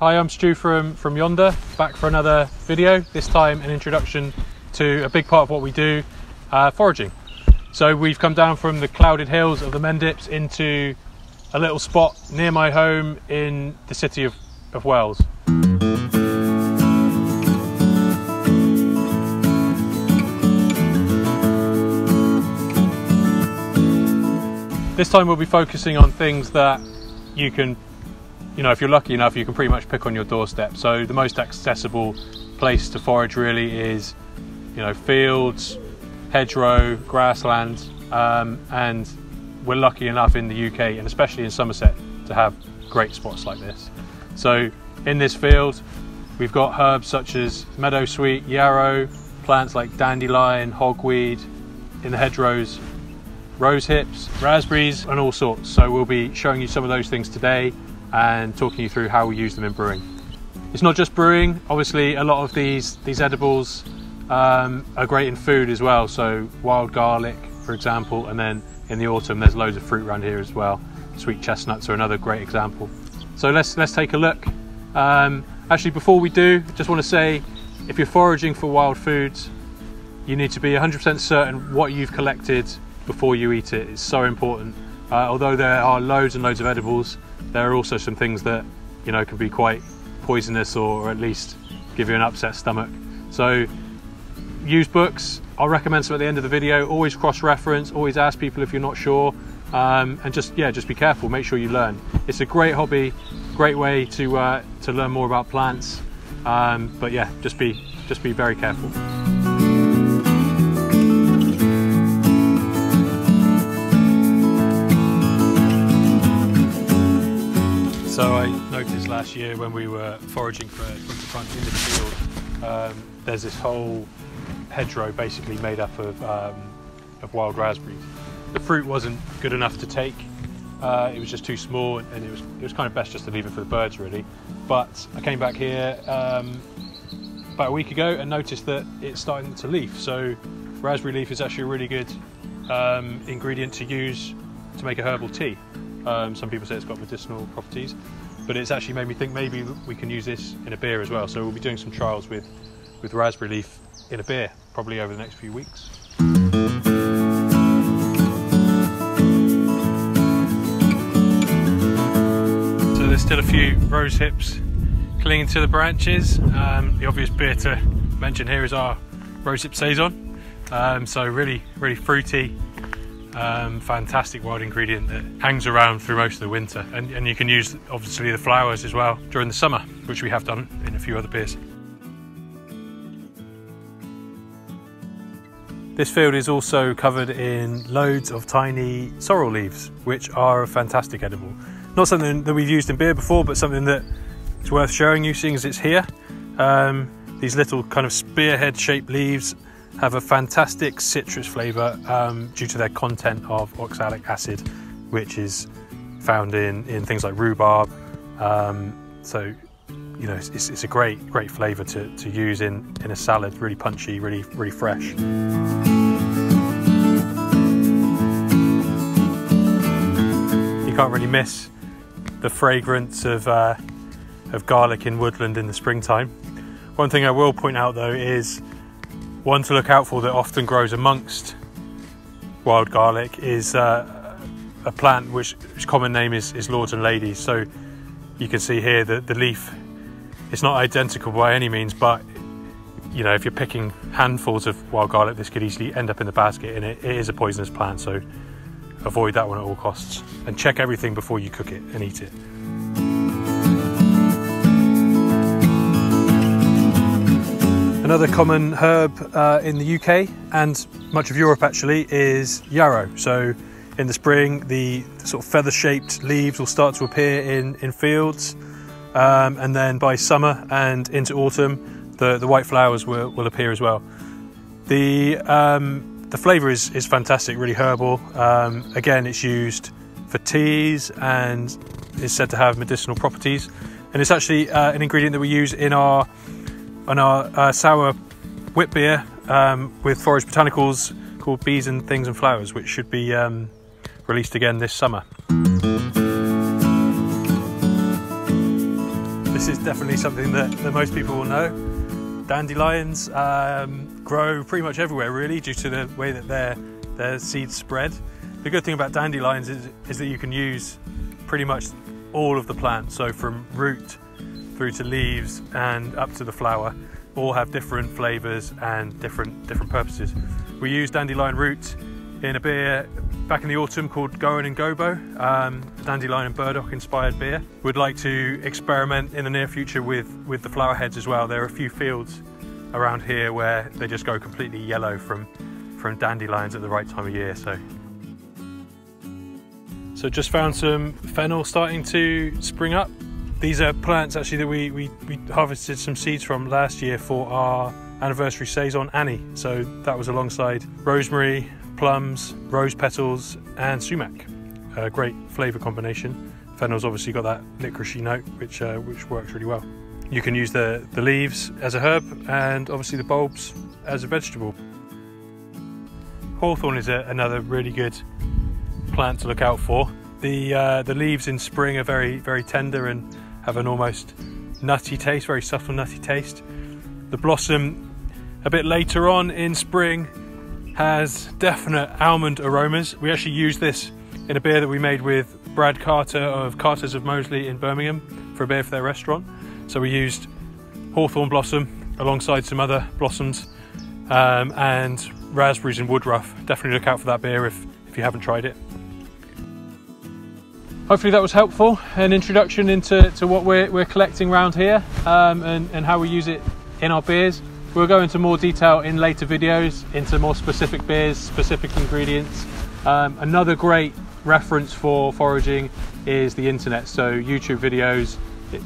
Hi, I'm Stu from Yonder, back for another video, this time an introduction to a big part of what we do, foraging. So we've come down from the clouded hills of the Mendips into a little spot near my home in the city of Wells. This time we'll be focusing on things that you can, you know, if you're lucky enough, you can pretty much pick on your doorstep. So the most accessible place to forage really is, you know, fields, hedgerow, grassland, and we're lucky enough in the UK and especially in Somerset to have great spots like this. So in this field, we've got herbs such as meadowsweet, yarrow, plants like dandelion, hogweed, in the hedgerows, rose hips, raspberries, and all sorts. So we'll be showing you some of those things today and talking you through how we use them in brewing. It's not just brewing, obviously a lot of these edibles are great in food as well, so wild garlic for example, and then in the autumn there's loads of fruit around here as well. Sweet chestnuts are another great example. So let's take a look. Actually before we do, I just want to say if you're foraging for wild foods you need to be 100% certain what you've collected before you eat it. It's so important. Although there are loads and loads of edibles, there are also some things that, you know, can be quite poisonous or at least give you an upset stomach. So use books. I'll recommend some at the end of the video. Always cross-reference, always ask people if you're not sure, and just be careful, make sure you learn. It's a great hobby, great way to learn more about plants, but yeah, just be very careful. So I noticed last year when we were foraging for front in the field, there's this whole hedgerow basically made up of wild raspberries. The fruit wasn't good enough to take; it was just too small, and it was kind of best just to leave it for the birds, really. But I came back here about a week ago and noticed that it's starting to leaf. So raspberry leaf is actually a really good ingredient to use to make a herbal tea. Some people say it's got medicinal properties, but it's actually made me think maybe we can use this in a beer as well. So we'll be doing some trials with raspberry leaf in a beer, probably over the next few weeks. So there's still a few rose hips clinging to the branches. The obvious beer to mention here is our rose hip saison. So really, really fruity. Fantastic wild ingredient that hangs around through most of the winter, and you can use obviously the flowers as well during the summer, which we have done in a few other beers. This field is also covered in loads of tiny sorrel leaves, which are a fantastic edible. Not something that we've used in beer before, but something that is worth showing you seeing as it's here. These little kind of spearhead shaped leaves have a fantastic citrus flavour due to their content of oxalic acid, which is found in things like rhubarb. So, you know, it's a great flavour to use in a salad, really punchy, really fresh. You can't really miss the fragrance of garlic in woodland in the springtime. One thing I will point out though is one to look out for that often grows amongst wild garlic is a plant which common name is lords and ladies. So you can see here that the leaf, it's not identical by any means, but you know, if you're picking handfuls of wild garlic, this could easily end up in the basket, and it is a poisonous plant, so avoid that one at all costs and check everything before you cook it and eat it. Another common herb in the UK and much of Europe actually is yarrow. So in the spring, the sort of feather-shaped leaves will start to appear in fields. And then by summer and into autumn, the white flowers will appear as well. The flavour is fantastic, really herbal. Again, it's used for teas and is said to have medicinal properties. And it's actually an ingredient that we use in our sour whip beer with forage botanicals called Bees and Things and Flowers, which should be released again this summer. This is definitely something that most people will know. Dandelions grow pretty much everywhere, really, due to the way that their seeds spread. The good thing about dandelions is that you can use pretty much all of the plant, so from root through to leaves and up to the flower, all have different flavours and different purposes. We use dandelion root in a beer back in the autumn called Goin' and Gobo, dandelion and burdock inspired beer. We'd like to experiment in the near future with the flower heads as well. There are a few fields around here where they just go completely yellow from dandelions at the right time of year. So just found some fennel starting to spring up. These are plants actually that we harvested some seeds from last year for our anniversary saison Annie. So that was alongside rosemary, plums, rose petals and sumac. A great flavour combination. Fennel's obviously got that licoricey note which works really well. You can use the leaves as a herb and obviously the bulbs as a vegetable. Hawthorn is another really good plant to look out for. The leaves in spring are very tender and have an almost nutty taste, very subtle nutty taste. The blossom a bit later on in spring has definite almond aromas. We actually used this in a beer that we made with Brad Carter of Carters of Moseley in Birmingham for a beer for their restaurant. So we used hawthorn blossom alongside some other blossoms and raspberries and woodruff. Definitely look out for that beer if you haven't tried it. Hopefully that was helpful, an introduction into what we're collecting around here and how we use it in our beers. We'll go into more detail in later videos, into more specific beers, specific ingredients. Another great reference for foraging is the internet, so YouTube videos.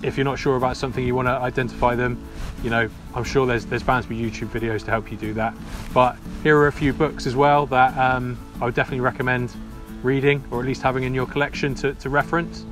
If you're not sure about something, you want to identify them, you know, I'm sure there's bound to be YouTube videos to help you do that. But here are a few books as well that I would definitely recommend reading, or at least having in your collection to reference.